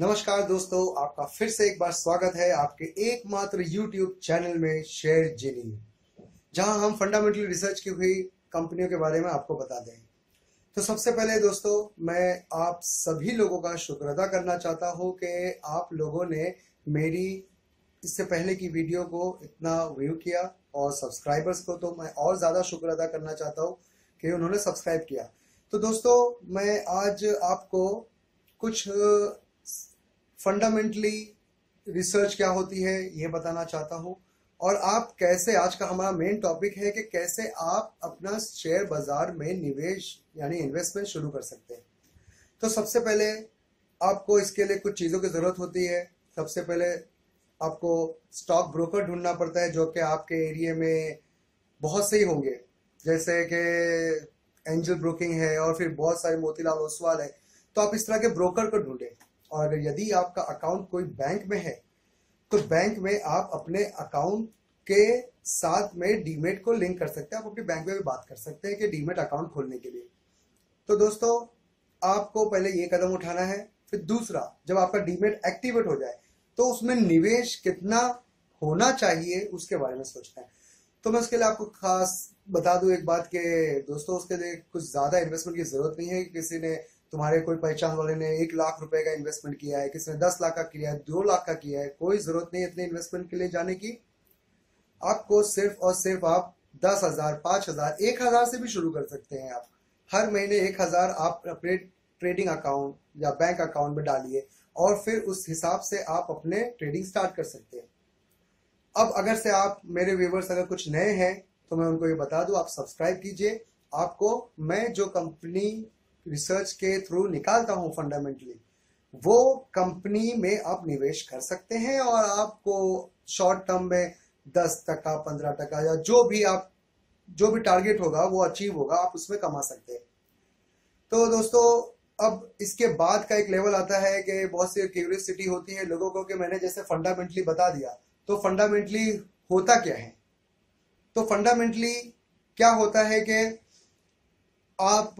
नमस्कार दोस्तों, आपका फिर से एक बार स्वागत है आपके एकमात्र YouTube चैनल में शेयर जिनी, जहां हम फंडामेंटल रिसर्च की हुई कंपनियों के बारे में आपको बताते हैं। तो सबसे पहले दोस्तों, मैं आप सभी लोगों का शुक्र अदा करना चाहता हूं कि आप लोगों ने मेरी इससे पहले की वीडियो को इतना व्यू किया और सब्सक्राइबर्स को तो मैं और ज़्यादा शुक्र अदा करना चाहता हूँ कि उन्होंने सब्सक्राइब किया। तो दोस्तों, मैं आज आपको कुछ फंडामेंटली रिसर्च क्या होती है ये बताना चाहता हूँ, और आप कैसे, आज का हमारा मेन टॉपिक है कि कैसे आप अपना शेयर बाजार में निवेश यानी इन्वेस्टमेंट शुरू कर सकते हैं। तो सबसे पहले आपको इसके लिए कुछ चीज़ों की ज़रूरत होती है। सबसे पहले आपको स्टॉक ब्रोकर ढूंढना पड़ता है, जो कि आपके एरिया में बहुत से ही होंगे, जैसे कि एंजल ब्रोकिंग है और फिर बहुत सारे मोतीलाल ओसवाल है। तो आप इस तरह के ब्रोकर को ढूंढें, और यदि आपका अकाउंट कोई बैंक में है तो बैंक में आप अपने अकाउंट के साथ में डीमेट को लिंक कर सकते हैं। आप अपने बैंक में भी बात कर सकते हैं कि डीमेट अकाउंट खोलने के लिए। तो दोस्तों, आपको पहले ये कदम उठाना है। फिर दूसरा, जब आपका डीमेट एक्टिवेट हो जाए तो उसमें निवेश कितना होना चाहिए उसके बारे में सोचना है। तो मैं उसके लिए आपको खास बता दूं एक बात कि दोस्तों, उसके लिए कुछ ज़्यादा इन्वेस्टमेंट की ज़रूरत नहीं है। किसी ने, तुम्हारे कोई पहचान वाले ने 1 लाख रुपए का इन्वेस्टमेंट किया है, किसी ने 10 लाख का किया है, 2 लाख का किया है, कोई ज़रूरत नहीं है इतने इन्वेस्टमेंट के लिए जाने की। आपको सिर्फ और सिर्फ आप 10,000, 5,000, 1,000 से भी शुरू कर सकते हैं। आप हर महीने 1,000 आप अपने ट्रेडिंग अकाउंट या बैंक अकाउंट में डालिए, और फिर उस हिसाब से आप अपने ट्रेडिंग स्टार्ट कर सकते हैं। अब अगर से आप मेरे व्यूवर्स अगर कुछ नए हैं तो मैं उनको ये बता दूं, आप सब्सक्राइब कीजिए। आपको मैं जो कंपनी रिसर्च के थ्रू निकालता हूं फंडामेंटली, वो कंपनी में आप निवेश कर सकते हैं, और आपको शॉर्ट टर्म में 10%, 15% या जो भी टारगेट होगा वो अचीव होगा, आप उसमें कमा सकते हैं। तो दोस्तों, अब इसके बाद का एक लेवल आता है कि बहुत सी क्यूरियोसिटी होती है लोगों को कि मैंने जैसे फंडामेंटली बता दिया, तो फंडामेंटली होता क्या है। तो फंडामेंटली क्या होता है कि आप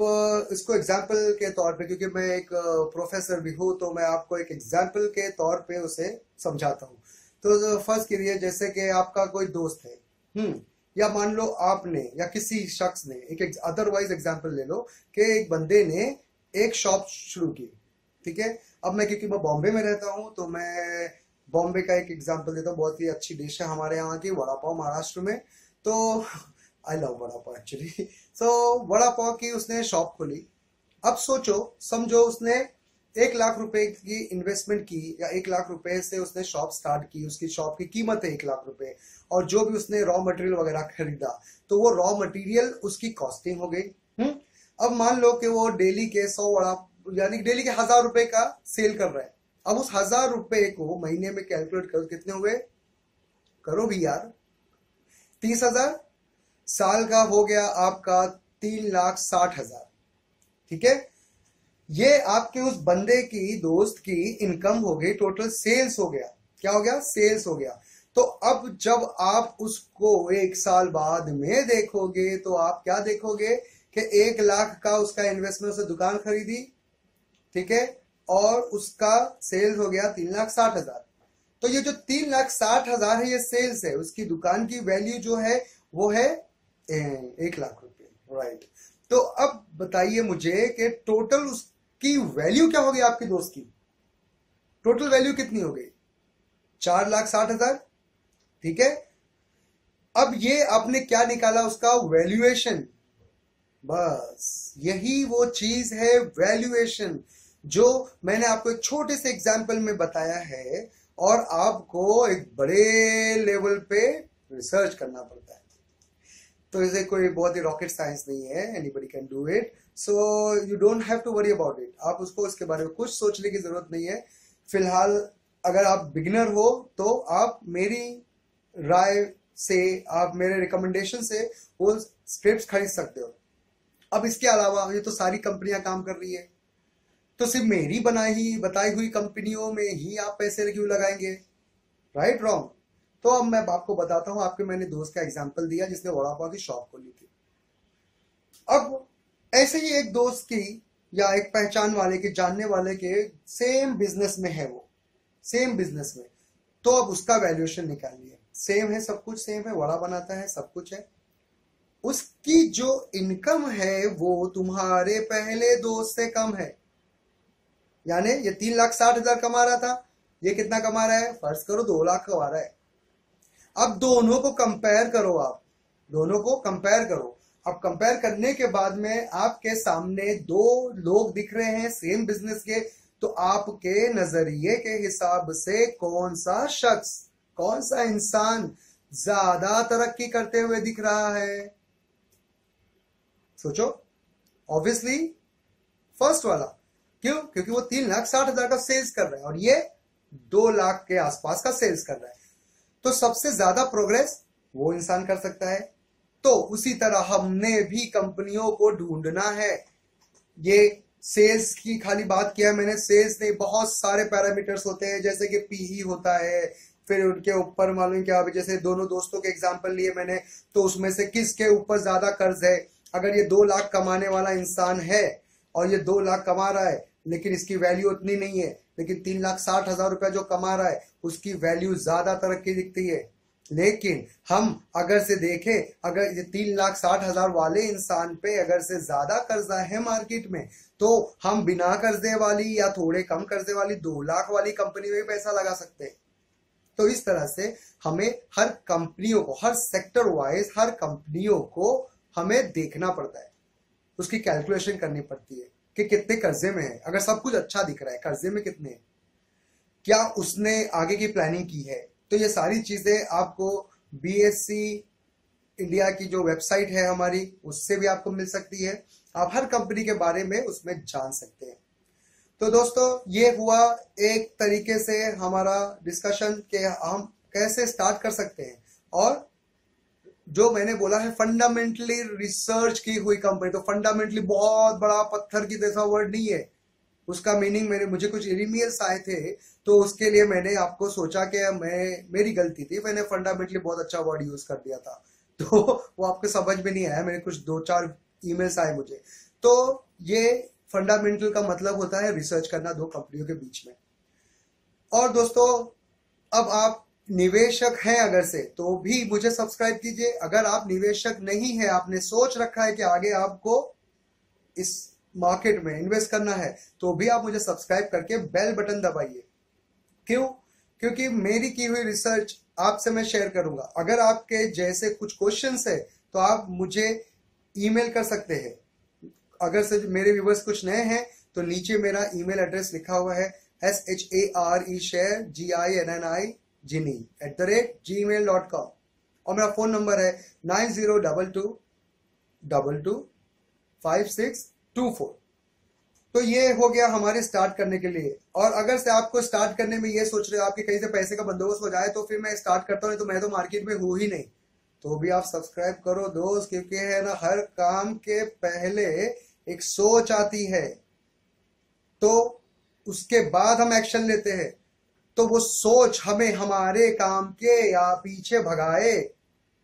इसको एग्जाम्पल के तौर पे, क्योंकि मैं एक प्रोफेसर भी हूँ तो मैं आपको एक एग्जाम्पल के तौर पे उसे समझाता हूँ। तो फर्स्ट के लिए, जैसे कि आपका कोई दोस्त है, या मान लो आपने या किसी शख्स ने, एक अदरवाइज एग्जाम्पल ले लो कि एक बंदे ने एक शॉप शुरू की, ठीक है। अब मैं, क्योंकि मैं बॉम्बे में रहता हूँ, तो मैं बॉम्बे का एक एग्जांपल देता हूँ। बहुत ही अच्छी डिश है हमारे यहाँ की, वड़ा पाव, महाराष्ट्र में। तो I love vada pav actually. So vada pav की उसने शॉप खोली। अब सोचो, समझो उसने 1 लाख रुपए की इन्वेस्टमेंट की, या 1 लाख रुपए से उसने शॉप स्टार्ट की। उसकी शॉप की कीमत है 1 लाख रुपए, और जो भी उसने रॉ मटेरियल वगैरह खरीदा, तो वो रॉ मटेरियल उसकी कॉस्टिंग हो गई। अब मान लो कि वो डेली के 100 वड़ा, यानी डेली के 1,000 रुपए का सेल कर रहा है। अब उस 1,000 रुपए को महीने में कैलकुलेट करो, कितने हुए, करो भी यार, 30,000। साल का हो गया आपका 3,60,000, ठीक है। ये आपके उस बंदे की, दोस्त की इनकम हो गई, टोटल सेल्स हो गया। क्या हो गया, सेल्स हो गया। तो अब जब आप उसको 1 साल बाद में देखोगे तो आप क्या देखोगे कि 1 लाख का उसका इन्वेस्टमेंट, से दुकान खरीदी, ठीक है, और उसका सेल्स हो गया 3,60,000। तो ये जो 3,60,000 है, ये सेल्स है। उसकी दुकान की वैल्यू जो है वो है 1 लाख रुपए, राइट। तो अब बताइए मुझे कि टोटल उसकी वैल्यू क्या हो गई, आपके दोस्त की टोटल वैल्यू कितनी हो गई, 4,60,000, ठीक है। अब ये आपने क्या निकाला, उसका वैल्यूएशन। बस यही वो चीज है, वैल्यूएशन, जो मैंने आपको एक छोटे से एग्जाम्पल में बताया है, और आपको एक बड़े लेवल पे रिसर्च करना पड़ता है। तो इसे कोई बहुत ही रॉकेट साइंस नहीं है, anybody can do it, so you don't have to worry about it. आप उसको, इसके बारे में कुछ सोचने की जरूरत नहीं है। फिलहाल अगर आप बिगिनर हो तो आप मेरी राय से, आप मेरे रिकमेंडेशन से वो स्ट्रिप्स खरीद सकते हो। अब इसके अलावा ये तो सारी कंपनियां काम कर रही है, तो सिर्फ मेरी बताई हुई कंपनियों में ही आप पैसे क्यों लगाएंगे, राइट, रॉन्ग। तो अब मैं आपको बताता हूं, आपके मैंने दोस्त का एग्जांपल दिया जिसने वड़ा पाव की शॉप खोली थी। अब ऐसे ही एक दोस्त की या एक पहचान वाले के, जानने वाले के सेम बिजनेस में है, वो सेम बिजनेस में, तो अब उसका वैल्यूएशन निकालिए। सेम है, सब कुछ सेम है, वड़ा बनाता है, सब कुछ है। उसकी जो इनकम है वो तुम्हारे पहले दोस्त से कम है। यानी ये 3,60,000 कमा रहा था, ये कितना कमा रहा है, फर्ज करो 2 लाख कमा रहा है। अब दोनों को कंपेयर करो, आप दोनों को कंपेयर करो। अब कंपेयर करने के बाद में आपके सामने 2 लोग दिख रहे हैं सेम बिजनेस के, तो आपके नजरिए के हिसाब से कौन सा शख्स, कौन सा इंसान ज्यादा तरक्की करते हुए दिख रहा है? सोचो। ऑब्वियसली फर्स्ट वाला, क्यों? क्योंकि वो 3,60,000 का सेल्स कर रहा है और ये 2 लाख के आसपास का सेल्स कर रहा है, तो सबसे ज्यादा प्रोग्रेस वो इंसान कर सकता है। तो उसी तरह हमने भी कंपनियों को ढूंढना है। ये सेल्स की खाली बात किया मैंने, सेल्स नहीं, बहुत सारे पैरामीटर्स होते हैं, जैसे कि पीई होता है, फिर उनके ऊपर मालूम क्या, जैसे दोनों दोस्तों के एग्जाम्पल लिए मैंने, तो उसमें से किसके ऊपर ज्यादा कर्ज है। अगर ये 2 लाख कमाने वाला इंसान है और ये 2 लाख कमा रहा है लेकिन इसकी वैल्यू उतनी नहीं है, लेकिन 3,60,000 रुपया जो कमा रहा है उसकी वैल्यू ज्यादा तरक्की दिखती है। लेकिन हम अगर से देखें, अगर ये 3,60,000 वाले इंसान पे अगर से ज्यादा कर्जा है मार्केट में, तो हम बिना कर्जे वाली या थोड़े कम कर्जे वाली 2 लाख वाली कंपनी में भी पैसा लगा सकते हैं। तो इस तरह से हमें हर कंपनियों को, हर सेक्टर वाइज हर कंपनियों को हमें देखना पड़ता है, उसकी कैलकुलेशन करनी पड़ती है कि कितने कर्जे में है। अगर सब कुछ अच्छा दिख रहा है, कर्जे में कितने है? क्या उसने आगे की प्लानिंग की है? तो ये सारी चीजें आपको BSC इंडिया की जो वेबसाइट है हमारी, उससे भी आपको मिल सकती है। आप हर कंपनी के बारे में उसमें जान सकते हैं। तो दोस्तों, ये हुआ एक तरीके से हमारा डिस्कशन कि हम कैसे स्टार्ट कर सकते हैं। और जो मैंने बोला है फंडामेंटली रिसर्च की हुई कंपनी, तो फंडामेंटली बहुत बड़ा पत्थर की जैसा वर्ड नहीं है, उसका मीनिंग मुझे कुछ इरीमेल्स आए थे, तो उसके लिए मैंने आपको सोचा कि मेरी गलती थी, मैंने फंडामेंटली बहुत अच्छा वर्ड यूज कर दिया था, तो वो आपको समझ में नहीं आया। मैंने कुछ 2-4 ईमेल्स आए मुझे। तो ये फंडामेंटल का मतलब होता है रिसर्च करना दो कंपनियों के बीच में। और दोस्तों, अब आप निवेशक हैं अगर से, तो भी मुझे सब्सक्राइब कीजिए। अगर आप निवेशक नहीं है, आपने सोच रखा है कि आगे आपको इस मार्केट में इन्वेस्ट करना है, तो भी आप मुझे सब्सक्राइब करके बेल बटन दबाइए। क्यों? क्योंकि मेरी की हुई रिसर्च आपसे मैं शेयर करूंगा। अगर आपके जैसे कुछ क्वेश्चंस है तो आप मुझे ईमेल कर सकते हैं। अगर से मेरे व्यूवर्स कुछ नए हैं तो नीचे मेरा ईमेल एड्रेस लिखा हुआ है shareginni@gmail.com और मेरा फोन नंबर है 9022225624। तो ये हो गया हमारे स्टार्ट करने के लिए। और अगर से आपको स्टार्ट करने में ये सोच रहे हो आपके कहीं से पैसे का बंदोबस्त हो जाए तो फिर मैं स्टार्ट करता हूँ, तो मैं तो मार्केट में हूँ ही नहीं, तो भी आप सब्सक्राइब करो दोस्त, क्योंकि है ना, हर काम के पहले एक सोच आती है, तो उसके बाद हम एक्शन लेते हैं। तो वो सोच हमें हमारे काम के या पीछे भगाए,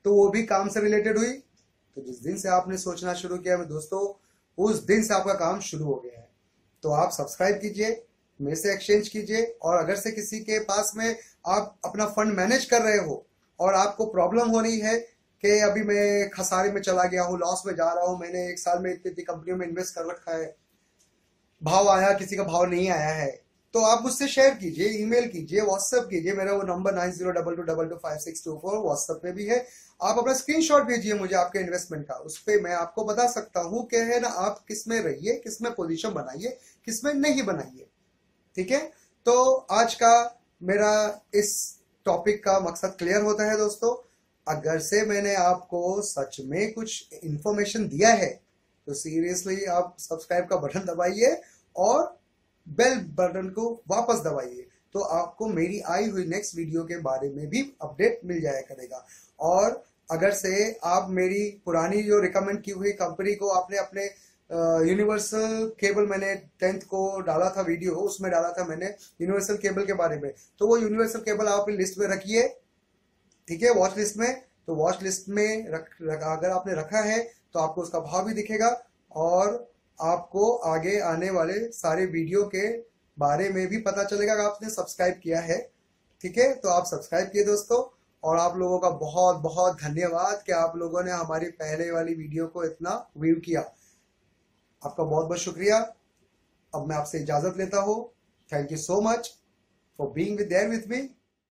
तो वो भी काम से रिलेटेड हुई। तो जिस दिन से आपने सोचना शुरू किया है दोस्तों, उस दिन से आपका काम शुरू हो गया है। तो आप सब्सक्राइब कीजिए, मेरे से एक्सचेंज कीजिए। और अगर से किसी के पास में आप अपना फंड मैनेज कर रहे हो और आपको प्रॉब्लम हो रही है कि अभी मैं खसारे में चला गया हूँ, लॉस में जा रहा हूँ, मैंने एक साल में इतनी कंपनियों में इन्वेस्ट कर रखा है, भाव आया किसी का, भाव नहीं आया है, तो आप मुझसे शेयर कीजिए, ईमेल कीजिए, व्हाट्सएप कीजिए। मेरा वो नंबर 9022225624 व्हाट्सएप पे भी है। आप अपना स्क्रीनशॉट भेजिए मुझे आपके इन्वेस्टमेंट का, उस पर मैं आपको बता सकता हूँ कि है ना, आप किसमें रहिए, किसमें पोजीशन बनाइए, किसमें नहीं बनाइए। ठीक है, तो आज का मेरा इस टॉपिक का मकसद क्लियर होता है दोस्तों। अगर से मैंने आपको सच में कुछ इंफॉर्मेशन दिया है तो सीरियसली आप सब्सक्राइब का बटन दबाइए और बेल बटन को वापस दबाइए, तो आपको मेरी आई हुई नेक्स्ट वीडियो के बारे में भी अपडेट मिल जाया करेगा। और अगर से आप मेरी पुरानी जो रिकमेंड की हुई कंपनी को आपने अपने यूनिवर्सल केबल, मैंने 10th को डाला था वीडियो, उसमें डाला था मैंने यूनिवर्सल केबल के बारे में, तो वो यूनिवर्सल केबल आप लिस्ट में रखिए। ठीक है, वॉच लिस्ट में, तो वॉच लिस्ट में अगर आपने रखा है तो आपको उसका भाव भी दिखेगा और आपको आगे आने वाले सारे वीडियो के बारे में भी पता चलेगा अगर आपने सब्सक्राइब किया है। ठीक है, तो आप सब्सक्राइब किए दोस्तों, और आप लोगों का बहुत बहुत धन्यवाद कि आप लोगों ने हमारी पहले वाली वीडियो को इतना व्यू किया। आपका बहुत बहुत शुक्रिया। अब मैं आपसे इजाजत लेता हूँ। Thank you so much for being there with me.